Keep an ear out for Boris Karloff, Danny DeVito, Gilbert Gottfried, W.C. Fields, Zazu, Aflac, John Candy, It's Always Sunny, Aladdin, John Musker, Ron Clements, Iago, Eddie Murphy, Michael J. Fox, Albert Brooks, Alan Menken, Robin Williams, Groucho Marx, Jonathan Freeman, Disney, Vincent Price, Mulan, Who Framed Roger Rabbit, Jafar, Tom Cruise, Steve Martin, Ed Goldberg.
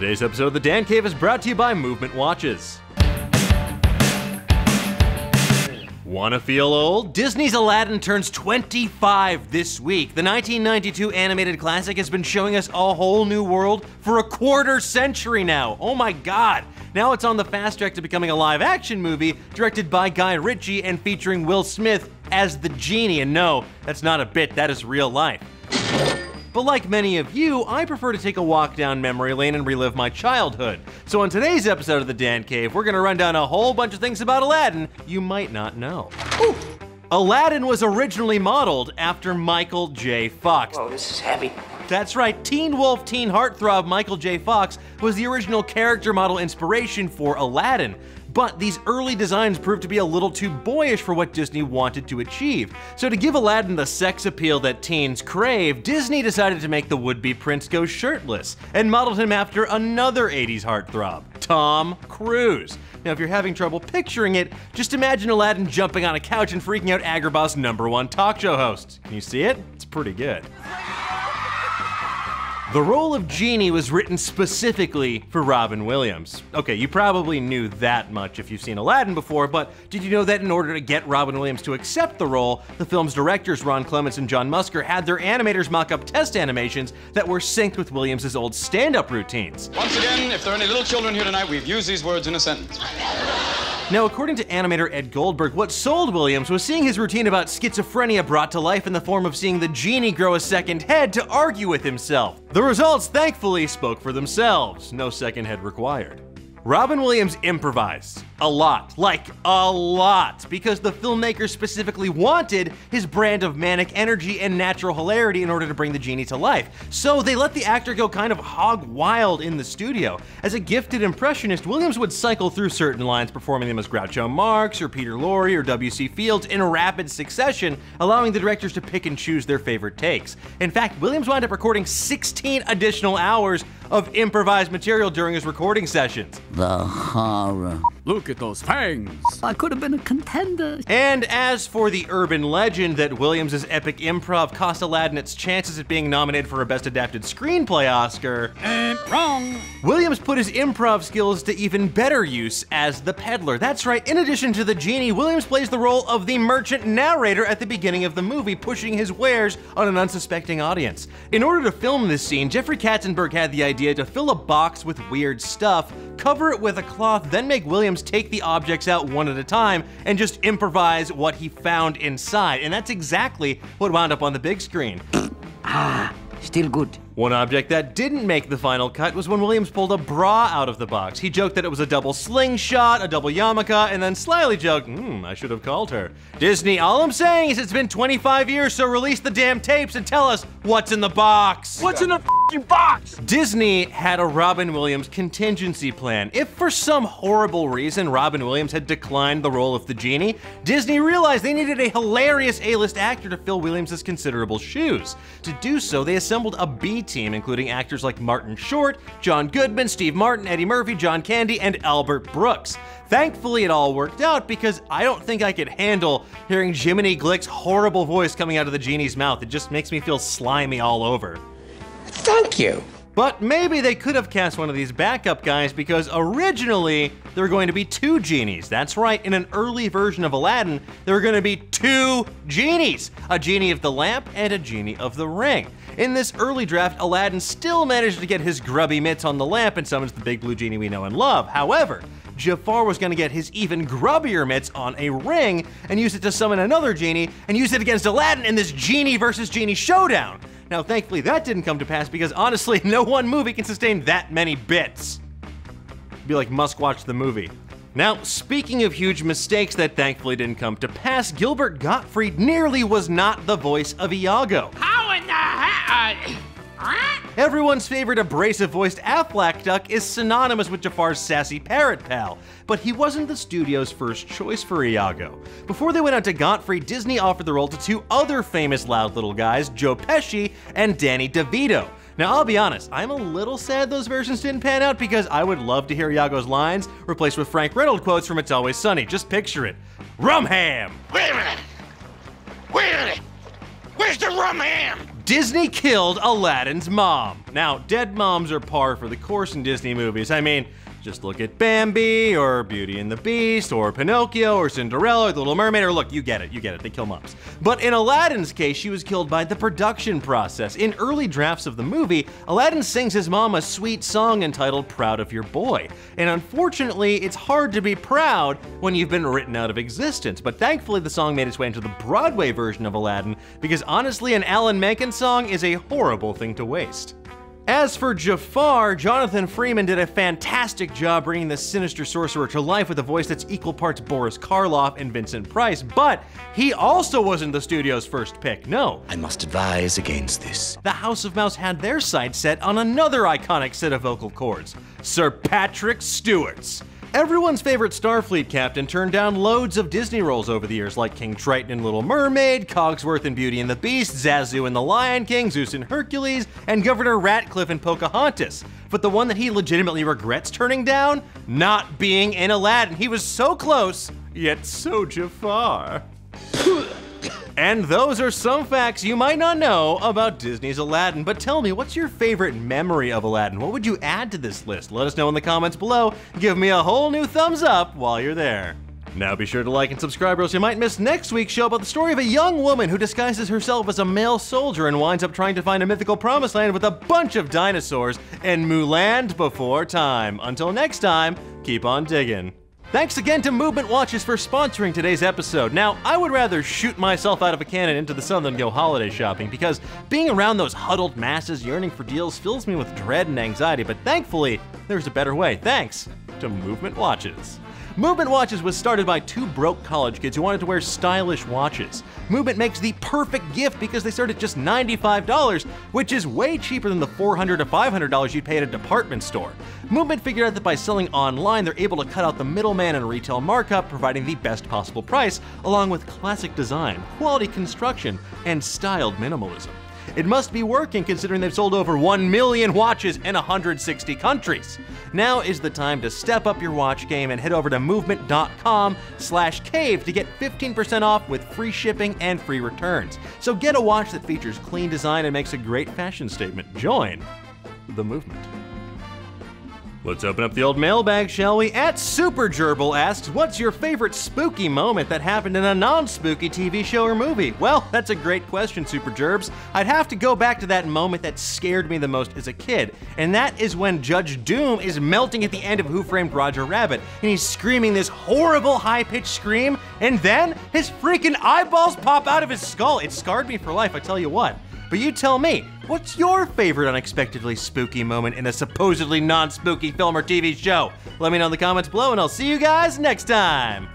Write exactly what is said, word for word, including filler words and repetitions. Today's episode of the Dan Cave is brought to you by Movement Watches. Wanna feel old? Disney's Aladdin turns twenty-five this week. The nineteen ninety-two animated classic has been showing us a whole new world for a quarter century now. Oh my God. Now it's on the fast track to becoming a live action movie directed by Guy Ritchie and featuring Will Smith as the genie. And no, that's not a bit, that is real life. But like many of you, I prefer to take a walk down memory lane and relive my childhood. So on today's episode of The Dan Cave, we're gonna run down a whole bunch of things about Aladdin you might not know. Ooh. Aladdin was originally modeled after Michael J. Fox. Oh, this is heavy. That's right, teen wolf, teen heartthrob Michael J. Fox was the original character model inspiration for Aladdin. But these early designs proved to be a little too boyish for what Disney wanted to achieve. So to give Aladdin the sex appeal that teens crave, Disney decided to make the would-be prince go shirtless and modeled him after another eighties heartthrob, Tom Cruise. Now, if you're having trouble picturing it, just imagine Aladdin jumping on a couch and freaking out Agrabah's number one talk show host. Can you see it? It's pretty good. The role of Genie was written specifically for Robin Williams. Okay, you probably knew that much if you've seen Aladdin before, but did you know that in order to get Robin Williams to accept the role, the film's directors Ron Clements and John Musker had their animators mock up test animations that were synced with Williams' old stand-up routines. Once again, if there are any little children here tonight, we've used these words in a sentence. Now, according to animator Ed Goldberg, what sold Williams was seeing his routine about schizophrenia brought to life in the form of seeing the genie grow a second head to argue with himself. The results, thankfully, spoke for themselves. No second head required. Robin Williams improvised. A lot, like a lot, because the filmmaker specifically wanted his brand of manic energy and natural hilarity in order to bring the genie to life. So they let the actor go kind of hog wild in the studio. As a gifted impressionist, Williams would cycle through certain lines, performing them as Groucho Marx or Peter Lorre or W C Fields in rapid succession, allowing the directors to pick and choose their favorite takes. In fact, Williams wound up recording sixteen additional hours of improvised material during his recording sessions. The horror. Look at those fangs. I could have been a contender. And as for the urban legend that Williams' epic improv cost Aladdin its chances at being nominated for a Best Adapted Screenplay Oscar, and wrong. Williams put his improv skills to even better use as the peddler. That's right, in addition to the genie, Williams plays the role of the merchant narrator at the beginning of the movie, pushing his wares on an unsuspecting audience. In order to film this scene, Jeffrey Katzenberg had the idea to fill a box with weird stuff, cover it with a cloth, then make Williams take the objects out one at a time and just improvise what he found inside. And that's exactly what wound up on the big screen. Ah, still good. One object that didn't make the final cut was when Williams pulled a bra out of the box. He joked that it was a double slingshot, a double yarmulke, and then slyly joked, hmm, I should have called her. Disney, all I'm saying is it's been twenty-five years, so release the damn tapes and tell us what's in the box. What's in the f***ing box? Disney had a Robin Williams contingency plan. If for some horrible reason Robin Williams had declined the role of the genie, Disney realized they needed a hilarious A-list actor to fill Williams' considerable shoes. To do so, they assembled a B-team team, including actors like Martin Short, John Goodman, Steve Martin, Eddie Murphy, John Candy, and Albert Brooks. Thankfully, it all worked out because I don't think I could handle hearing Jiminy Glick's horrible voice coming out of the genie's mouth. It just makes me feel slimy all over. Thank you. But maybe they could have cast one of these backup guys because originally there were going to be two genies. That's right, in an early version of Aladdin, there were going to be two genies, a genie of the lamp and a genie of the ring. In this early draft, Aladdin still managed to get his grubby mitts on the lamp and summons the big blue genie we know and love. However, Jafar was going to get his even grubbier mitts on a ring and use it to summon another genie and use it against Aladdin in this genie versus genie showdown. Now, thankfully, that didn't come to pass because, honestly, no one movie can sustain that many bits. It'd be like must watch the movie. Now, speaking of huge mistakes that thankfully didn't come to pass, Gilbert Gottfried nearly was not the voice of Iago. How in the heck? Everyone's favorite abrasive-voiced Aflac duck is synonymous with Jafar's sassy parrot pal, but he wasn't the studio's first choice for Iago. Before they went out to Gottfried, Disney offered the role to two other famous loud little guys, Joe Pesci and Danny DeVito. Now, I'll be honest, I'm a little sad those versions didn't pan out because I would love to hear Iago's lines replaced with Frank Reynolds quotes from It's Always Sunny. Just picture it. Rum ham! Wait a minute! Wait a minute! Where's the rum ham? Disney killed Aladdin's mom. Now, dead moms are par for the course in Disney movies. I mean, just look at Bambi, or Beauty and the Beast, or Pinocchio, or Cinderella, or The Little Mermaid, or look, you get it, you get it, they kill moms. But in Aladdin's case, she was killed by the production process. In early drafts of the movie, Aladdin sings his mom a sweet song entitled Proud of Your Boy. And unfortunately, it's hard to be proud when you've been written out of existence. But thankfully, the song made its way into the Broadway version of Aladdin, because honestly, an Alan Menken song is a horrible thing to waste. As for Jafar, Jonathan Freeman did a fantastic job bringing the sinister sorcerer to life with a voice that's equal parts Boris Karloff and Vincent Price, but he also wasn't the studio's first pick, no. I must advise against this. The House of Mouse had their sights set on another iconic set of vocal cords, Sir Patrick Stewart's. Everyone's favorite Starfleet captain turned down loads of Disney roles over the years, like King Triton in Little Mermaid, Cogsworth in Beauty and the Beast, Zazu in The Lion King, Zeus in Hercules, and Governor Ratcliffe in Pocahontas. But the one that he legitimately regrets turning down? Not being in Aladdin. He was so close, yet so Jafar. And those are some facts you might not know about Disney's Aladdin. But tell me, what's your favorite memory of Aladdin? What would you add to this list? Let us know in the comments below. Give me a whole new thumbs up while you're there. Now be sure to like and subscribe, or else you might miss next week's show about the story of a young woman who disguises herself as a male soldier and winds up trying to find a mythical promised land with a bunch of dinosaurs and Mulan before time. Until next time, keep on digging. Thanks again to Movement Watches for sponsoring today's episode. Now, I would rather shoot myself out of a cannon into the sun than go holiday shopping, because being around those huddled masses yearning for deals fills me with dread and anxiety, but thankfully, there's a better way, thanks to Movement Watches. Movement Watches was started by two broke college kids who wanted to wear stylish watches. Movement makes the perfect gift because they start at just ninety-five dollars, which is way cheaper than the four hundred to five hundred dollars you'd pay at a department store. Movement figured out that by selling online, they're able to cut out the middleman and retail markup, providing the best possible price, along with classic design, quality construction, and styled minimalism. It must be working, considering they've sold over one million watches in one hundred sixty countries. Now is the time to step up your watch game and head over to movement dot com slash cave to get fifteen percent off with free shipping and free returns. So get a watch that features clean design and makes a great fashion statement. Join the movement. Let's open up the old mailbag, shall we? At Super Gerbil asks, what's your favorite spooky moment that happened in a non-spooky T V show or movie? Well, that's a great question, Super Gerbs. I'd have to go back to that moment that scared me the most as a kid, and that is when Judge Doom is melting at the end of Who Framed Roger Rabbit, and he's screaming this horrible high-pitched scream, and then his freaking eyeballs pop out of his skull. It scarred me for life, I tell you what. But you tell me, what's your favorite unexpectedly spooky moment in a supposedly non-spooky film or T V show? Let me know in the comments below, and I'll see you guys next time.